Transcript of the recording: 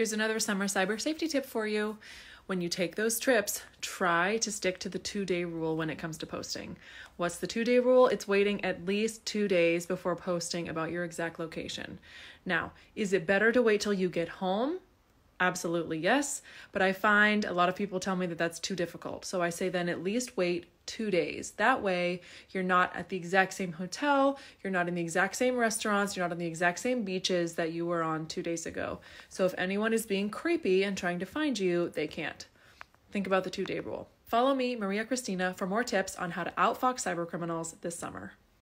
Here's another summer cyber safety tip for you. When you take those trips, try to stick to the 2-day rule when it comes to posting. What's the 2-day rule? It's waiting at least 2 days before posting about your exact location. Now, is it better to wait till you get home? Absolutely yes, but I find a lot of people tell me that that's too difficult. So I say then at least wait 2 days. That way you're not at the exact same hotel, you're not in the exact same restaurants, you're not on the exact same beaches that you were on 2 days ago. So if anyone is being creepy and trying to find you, they can't. Think about the 2-day rule. Follow me, Maria Cristina, for more tips on how to outfox cybercriminals this summer.